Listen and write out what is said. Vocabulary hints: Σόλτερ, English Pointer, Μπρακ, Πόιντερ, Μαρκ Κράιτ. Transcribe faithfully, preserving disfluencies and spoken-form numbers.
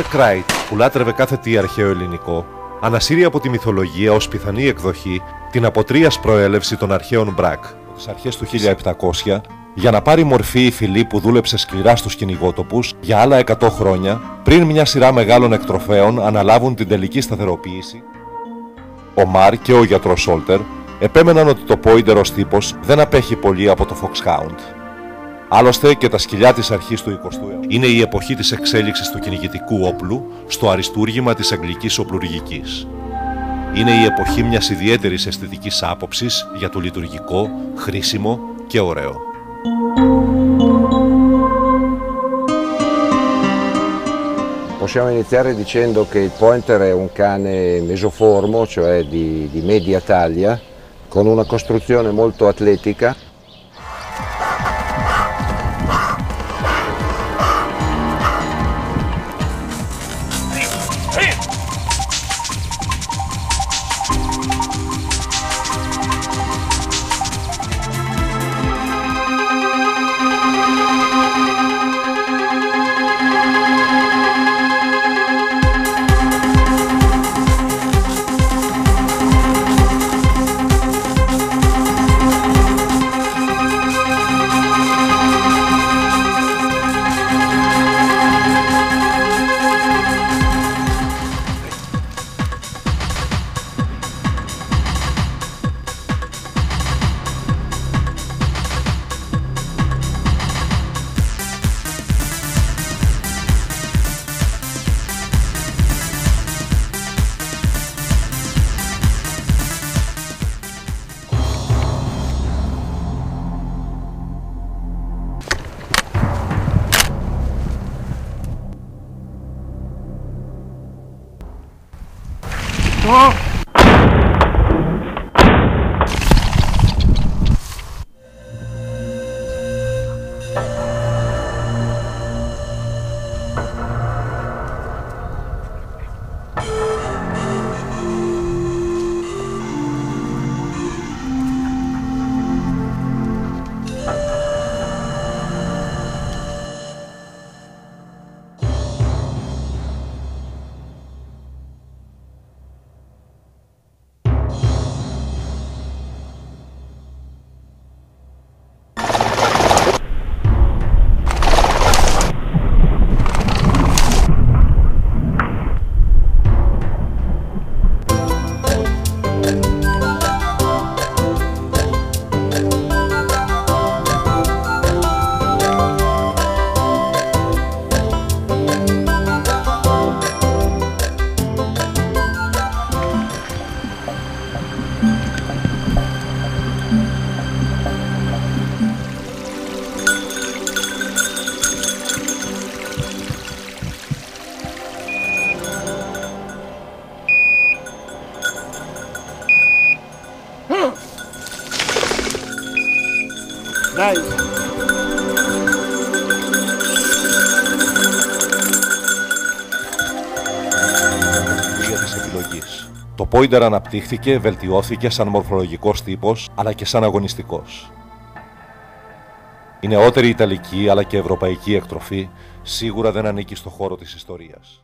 Μαρκ Κράιτ, που λάτρευε κάθε τι αρχαίο ελληνικό, ανασύρει από τη μυθολογία ως πιθανή εκδοχή την αποτρίας προέλευση των αρχαίων Μπρακ στις αρχές του χίλια επτακόσια, για να πάρει μορφή η φυλή που δούλεψε σκληρά στους κυνηγότοπους για άλλα εκατό χρόνια, πριν μια σειρά μεγάλων εκτροφέων αναλάβουν την τελική σταθεροποίηση. Ο Μαρ και ο γιατρός Σόλτερ επέμεναν ότι το Πόιντερ ως τύπος δεν απέχει πολύ από το Foxhound. Άλλωστε και τα σκυλιά της αρχής του εικοστού αιώνα. Είναι η εποχή της εξέλιξης του κυνηγητικού όπλου στο αριστούργημα της αγγλικής οπλουργικής. Είναι η εποχή μιας ιδιαίτερης αισθητικής άποψης για το λειτουργικό, χρήσιμο και ωραίο. Possiamo iniziare dicendo che il Pointer è un cane mesoformo, cioè di, di media taglia, con una costruzione molto atletica. Το Πόιντερ αναπτύχθηκε, βελτιώθηκε σαν μορφολογικός τύπος αλλά και σαν αγωνιστικός. Η νεότερη ιταλική αλλά και ευρωπαϊκή εκτροφή σίγουρα δεν ανήκει στο χώρο της ιστορίας.